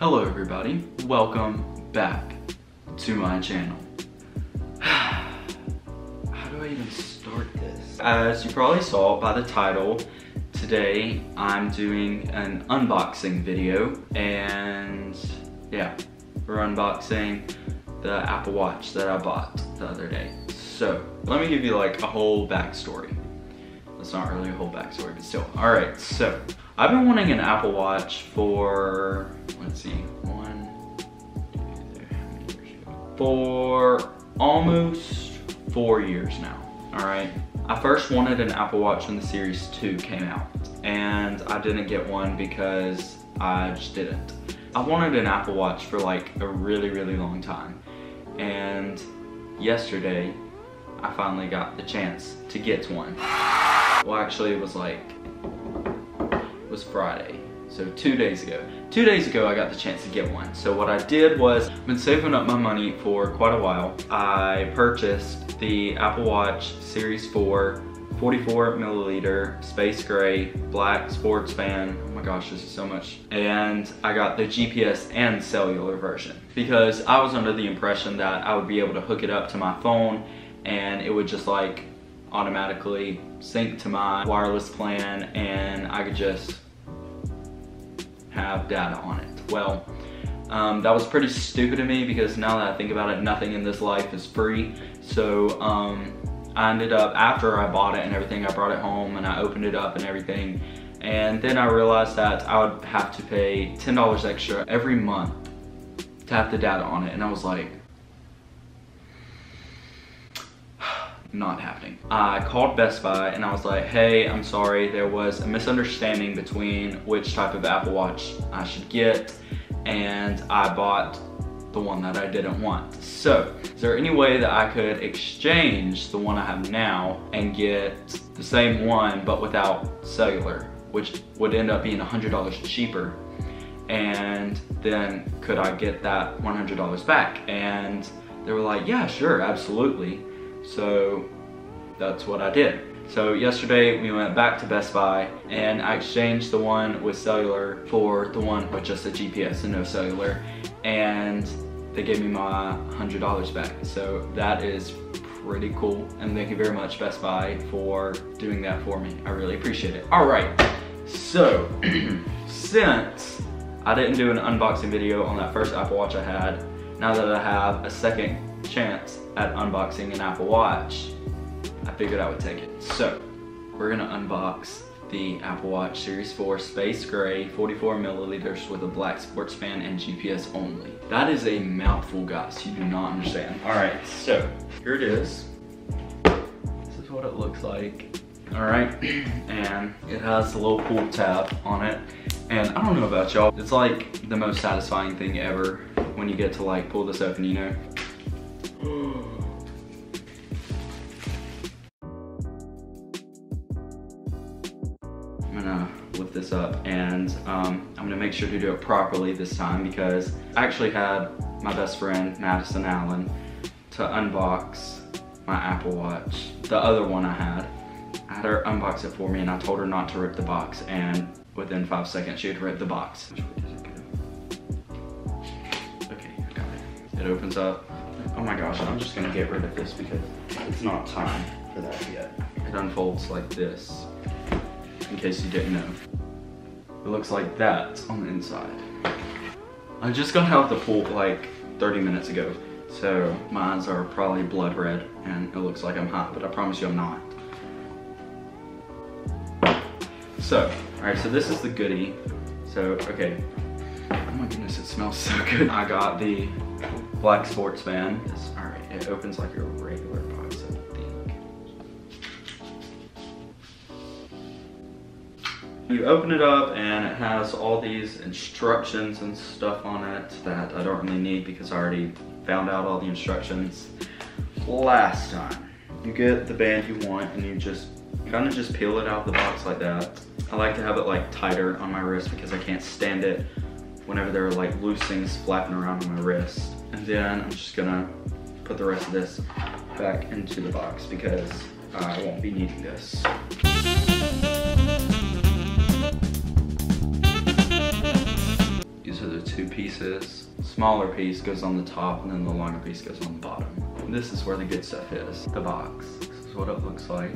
Hello everybody, welcome back to my channel. How do I even start this? As you probably saw by the title, today I'm doing an unboxing video, and yeah, we're unboxing the Apple Watch that I bought the other day. So let me give you like a whole backstory. It's not really a whole backstory, but still. All right, so I've been wanting an Apple Watch for, let's see, for almost 4 years now, all right? I first wanted an Apple Watch when the Series 2 came out, and I didn't get one because I just didn't. I wanted an Apple Watch for like a really long time, and yesterday I finally got the chance to get one. Well, actually it was Friday, so 2 days ago. 2 days ago I got the chance to get one. So what I did was, I've been saving up my money for quite a while. I purchased the Apple Watch Series 4 44 milliliter space gray black sports band. Oh my gosh, this is so much. And I got the GPS and cellular version because I was under the impression that I would be able to hook it up to my phone and it would just like automatically sync to my wireless plan and I could just have data on it. Well, that was pretty stupid of me because now that I think about it, nothing in this life is free. So I ended up, after I bought it and everything, I brought it home and I opened it up and everything. And then I realized that I would have to pay $10 extra every month to have the data on it. And I was like, not happening. I called Best Buy and I was like, hey, I'm sorry, there was a misunderstanding between which type of Apple Watch I should get, and I bought the one that I didn't want. So, is there any way that I could exchange the one I have now and get the same one but without cellular, which would end up being $100 cheaper? And then could I get that $100 back? And they were like, yeah, sure, absolutely. So that's what I did. So yesterday we went back to Best Buy and I exchanged the one with cellular for the one with just a GPS and no cellular, and they gave me my $100 back. So that is pretty cool, and thank you very much, Best Buy, for doing that for me. I really appreciate it. All right, so since I didn't do an unboxing video on that first Apple Watch I had, now that I have a second chance at unboxing an Apple Watch, I figured I would take it. So we're gonna unbox the Apple Watch Series 4 space gray 44 milliliters with a black sports band and GPS only. That is a mouthful, guys, you do not understand. All right, so here it is. This is what it looks like. All right, and it has a little pull tab on it, and I don't know about y'all, it's like the most satisfying thing ever when you get to like pull this open, you know. I'm gonna lift this up, and I'm gonna make sure to do it properly this time because I actually had my best friend Madison Allen to unbox my Apple Watch, the other one I had. I had her unbox it for me and I told her not to rip the box, and within 5 seconds she had ripped the box. Which way did it go? Okay, I got it. It opens up. Oh my gosh, I'm just gonna get rid of this because it's not time for that yet. It unfolds like this, in case you didn't know. It looks like that on the inside. I just got out the pool like 30 minutes ago, so my eyes are probably blood red and it looks like I'm hot, but I promise you I'm not. So, all right, so this is the goodie. So, okay. Oh my goodness, it smells so good. I got the black sports band. All right, it opens like a regular box, I think. You open it up and it has all these instructions and stuff on it that I don't really need because I already found out all the instructions last time. You get the band you want and you just kind of just peel it out of the box like that. I like to have it like tighter on my wrist because I can't stand it whenever there are like loose things flapping around on my wrist. And then I'm just gonna put the rest of this back into the box because I won't be needing this. These are the two pieces pieces. Smaller piece goes on the top and then the longer piece goes on the bottom. This is where the good stuff is, the box. This is what it looks like.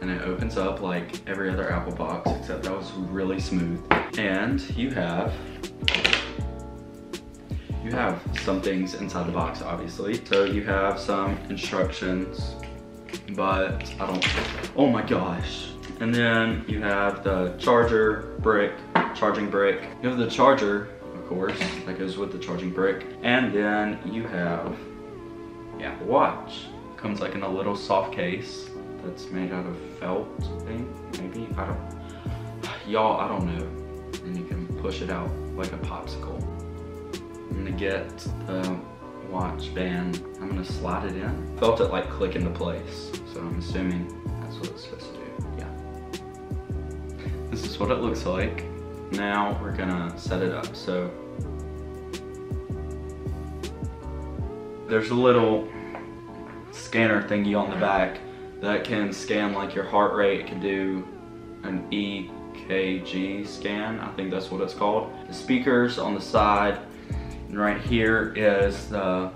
And it opens up like every other Apple box, except that was really smooth. And you have some things inside the box, obviously. So you have some instructions, but I don't, oh my gosh. And then you have the charging brick. You have the charger, of course, that goes with the charging brick. And then you have the Apple Watch. Comes like in a little soft case that's made out of felt thing, maybe, I don't, y'all, I don't know. And you can push it out like a popsicle. I'm gonna get the watch band. I'm gonna slide it in. Felt it like click into place. So I'm assuming that's what it's supposed to do. Yeah. This is what it looks like. Now we're gonna set it up. So there's a little scanner thingy on the back that can scan like your heart rate. It can do an EKG scan. I think that's what it's called. The speakers on the side. And right here is the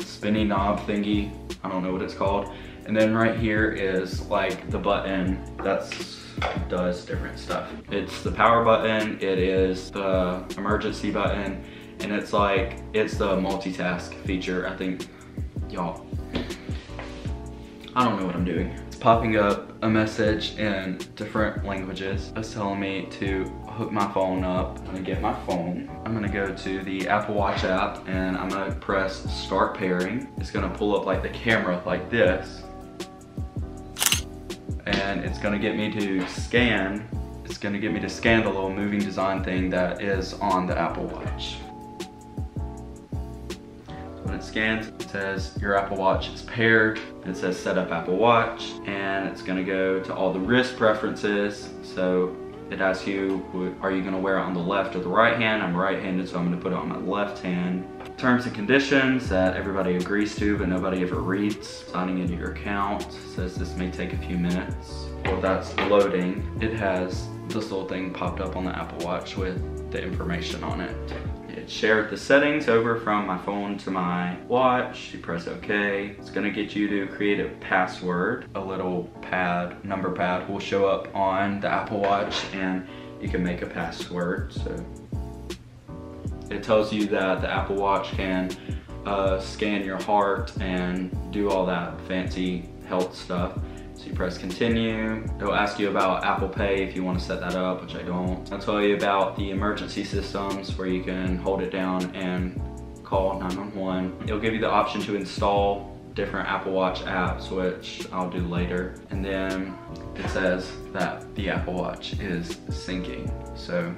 spinny knob thingy. I don't know what it's called. And then right here is like the button that does different stuff. It's the power button, it is the emergency button, and it's like, it's the multitask feature. I think, y'all, I don't know what I'm doing. It's popping up a message in different languages. It's telling me to hook my phone up. I'm gonna get my phone. I'm gonna go to the Apple Watch app and I'm gonna press start pairing. It's gonna pull up like the camera like this. And it's gonna get me to scan. It's gonna get me to scan the little moving design thing that is on the Apple Watch. When it scans, it says your Apple Watch is paired. It says set up Apple Watch, and it's gonna go to all the wrist preferences. So it asks you, are you gonna wear it on the left or the right hand? I'm right-handed, so I'm gonna put it on my left hand. Terms and conditions that everybody agrees to, but nobody ever reads. Signing into your account. It says this may take a few minutes. Well, that's loading. It has this little thing popped up on the Apple Watch with the information on it. It shared the settings over from my phone to my watch. You press OK. It's gonna get you to create a password. A little pad, number pad will show up on the Apple Watch and you can make a password. So it tells you that the Apple Watch can scan your heart and do all that fancy health stuff. So you press continue. It'll ask you about Apple Pay if you want to set that up, which I don't. I'll tell you about the emergency systems where you can hold it down and call 911. It'll give you the option to install different Apple Watch apps, which I'll do later. And then it says that the Apple Watch is syncing. So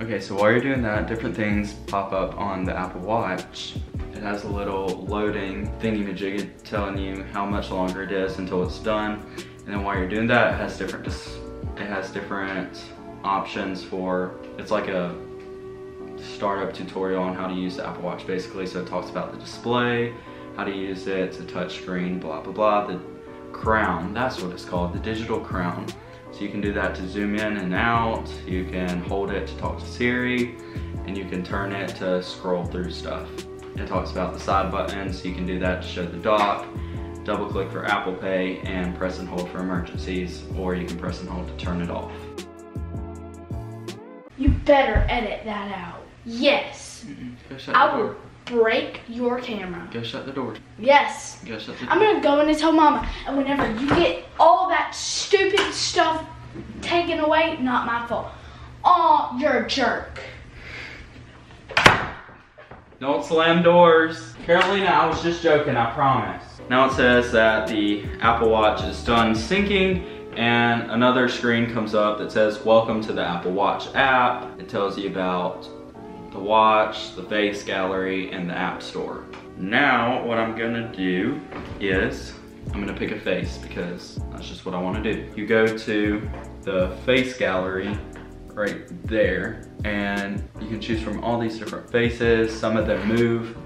okay, so while you're doing that, different things pop up on the Apple Watch. It has a little loading thingy-majiggy telling you how much longer it is until it's done. And then while you're doing that, it has different options for, it's like a startup tutorial on how to use the Apple Watch basically. So it talks about the display, how to use it, it's a touch screen, blah, blah, blah. The crown, that's what it's called, the digital crown. So you can do that to zoom in and out. You can hold it to talk to Siri, and you can turn it to scroll through stuff. It talks about the side button, so you can do that to show the dock, double click for Apple Pay, and press and hold for emergencies, or you can press and hold to turn it off. You better edit that out. Yes. Go shut the door. I will break your camera. Go shut the door. Yes. Go shut the door. I'm gonna go in and tell Mama, and whenever you get all that stupid stuff taken away, not my fault. Aw, you're a jerk. Don't slam doors. Carolina, I was just joking, I promise. Now it says that the Apple Watch is done syncing, and another screen comes up that says, welcome to the Apple Watch app. It tells you about the watch, the face gallery, and the app store. Now, what I'm gonna do is, I'm gonna pick a face because that's just what I wanna do. You go to the face gallery, right there, and you can choose from all these different faces. Some of them move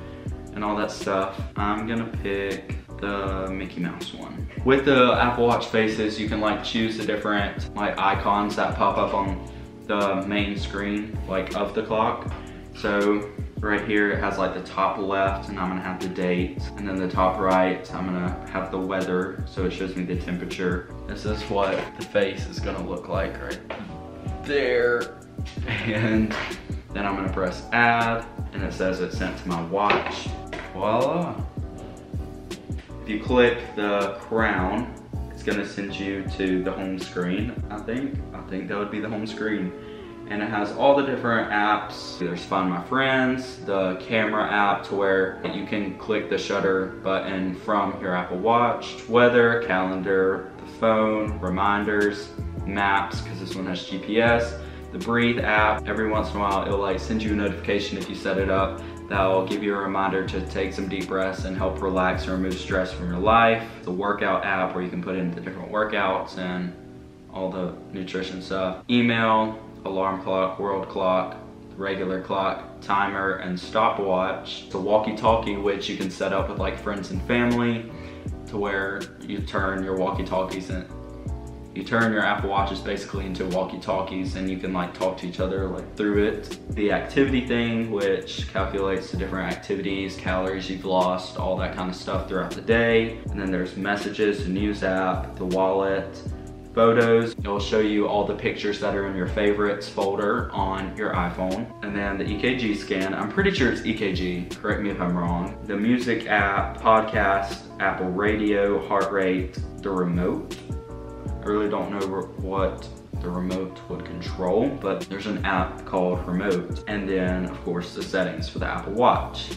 and all that stuff. I'm gonna pick the Mickey Mouse one. With the Apple Watch faces, you can like choose the different like icons that pop up on the main screen, like of the clock. So right here it has like the top left, and I'm gonna have the date, and then the top right I'm gonna have the weather, so it shows me the temperature. This is what the face is gonna look like right there, and then I'm gonna press add, and it says it's sent to my watch. Voila. If you click the crown, it's gonna send you to the home screen, I think that would be the home screen. And it has all the different apps. There's Find My Friends, the camera app to where you can click the shutter button from your Apple Watch, weather, calendar, the phone, reminders, maps, because this one has GPS, the Breathe app. Every once in a while, it'll like send you a notification if you set it up. That'll give you a reminder to take some deep breaths and help relax and remove stress from your life. The workout app where you can put in the different workouts and all the nutrition stuff. Email, alarm clock, world clock, regular clock, timer, and stopwatch. The walkie-talkie, which you can set up with like friends and family, to where you turn your walkie-talkies and you turn your Apple Watches basically into walkie-talkies, and you can like talk to each other like through it. The activity thing, which calculates the different activities, calories you've lost, all that kind of stuff throughout the day. And then there's messages, the news app, the wallet, photos. It'll show you all the pictures that are in your favorites folder on your iPhone. And then the EKG scan, I'm pretty sure it's EKG, correct me if I'm wrong. The music app, podcast, Apple Radio, heart rate, the remote. I really don't know what the remote would control, but there's an app called Remote. And then of course the settings for the Apple Watch.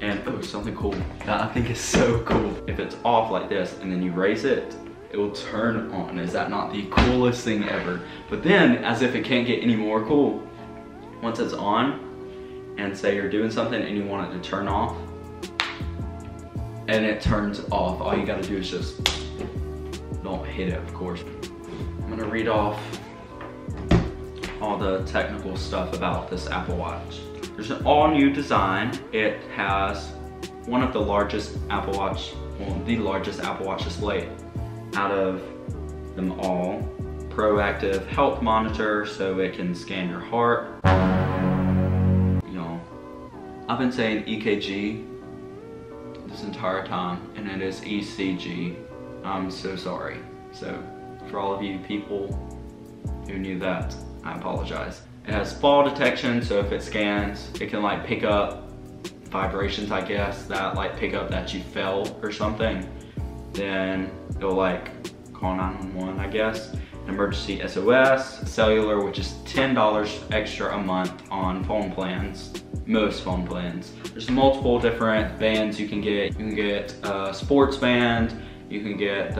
And oh, something cool that I think is so cool. If it's off like this and then you raise it, it will turn on. Is that not the coolest thing ever? But then, as if it can't get any more cool, once it's on, and say you're doing something and you want it to turn off, and it turns off. All you gotta do is just don't hit it, of course. I'm gonna read off all the technical stuff about this Apple Watch. There's an all-new design. It has one of the largest Apple Watch, well, the largest Apple Watch display out of them all. Proactive health monitor, so it can scan your heart. Y'all, I've been saying EKG this entire time, and it is ECG. I'm so sorry. So for all of you people who knew that, I apologize. It has fall detection, so if it scans, it can like pick up vibrations, I guess, that like pick up that you fell or something. Then it'll like call 911, I guess. An emergency SOS, cellular, which is $10 extra a month on phone plans, most phone plans. There's multiple different bands you can get. You can get a sports band, you can get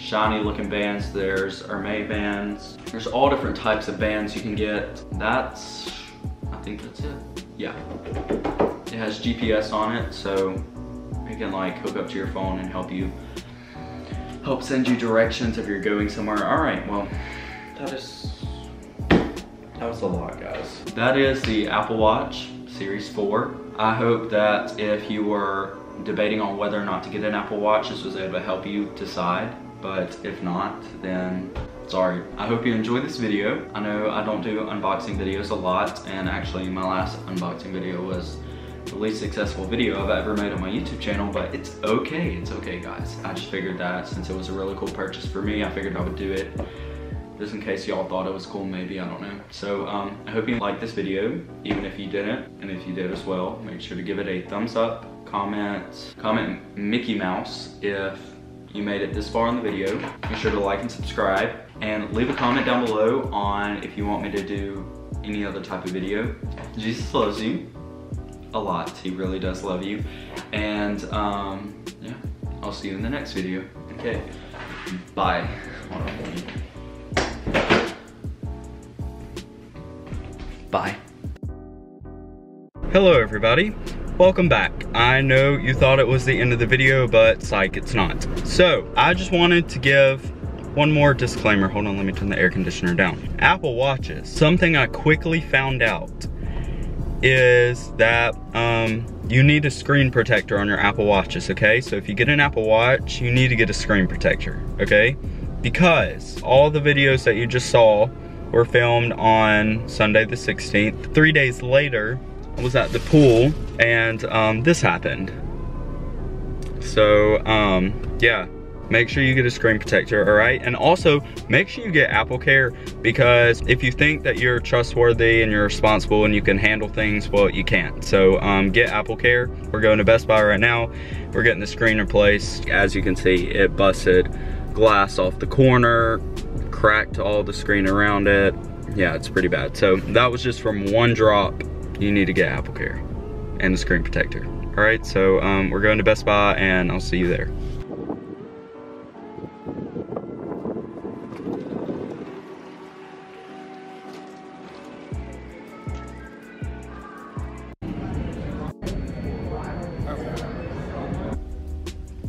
shiny looking bands, there's Hermes bands. There's all different types of bands you can get. That's, I think that's it. Yeah. It has GPS on it, so it can like hook up to your phone and help send you directions if you're going somewhere. All right, well, that was a lot, guys. That is the Apple Watch Series 4. I hope that if you were debating on whether or not to get an Apple Watch, this was able to help you decide. But if not, then sorry. I hope you enjoyed this video. I know I don't do unboxing videos a lot, and actually my last unboxing video was the least successful video I've ever made on my YouTube channel, but it's okay guys. I just figured that since it was a really cool purchase for me, I figured I would do it just in case y'all thought it was cool, maybe, I don't know. So I hope you liked this video, even if you didn't, and if you did as well, make sure to give it a thumbs up, comment Mickey Mouse if you made it this far in the video. Make sure to like and subscribe, and leave a comment down below on if you want me to do any other type of video. Jesus loves you. A lot. He really does love you. And yeah, I'll see you in the next video. Okay, bye. Hold on. Bye. Hello everybody, welcome back. I know you thought it was the end of the video, but psych, it's not. So I just wanted to give one more disclaimer. Hold on, let me turn the air conditioner down. Apple Watches, something I quickly found out is that You need a screen protector on your Apple Watches, okay? So if you get an Apple Watch, you need to get a screen protector, okay? Because all the videos that you just saw were filmed on Sunday the 16th. 3 days later, I was at the pool and this happened. So yeah, make sure you get a screen protector, all right? And also, make sure you get Apple Care, because if you think that you're trustworthy and you're responsible and you can handle things, well, you can't. So get Apple Care. We're going to Best Buy right now. We're getting the screen replaced. As you can see, it busted glass off the corner, cracked all the screen around it. Yeah, it's pretty bad. So that was just from one drop. You need to get Apple Care and the screen protector. All right, so we're going to Best Buy and I'll see you there.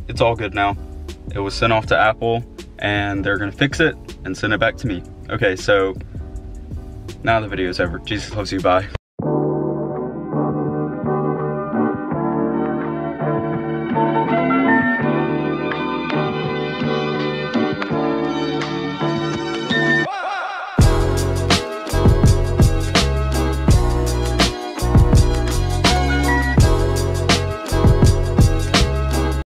It's all good now. It was sent off to Apple and they're gonna fix it and send it back to me. Okay, so now the video is over. Jesus loves you, bye.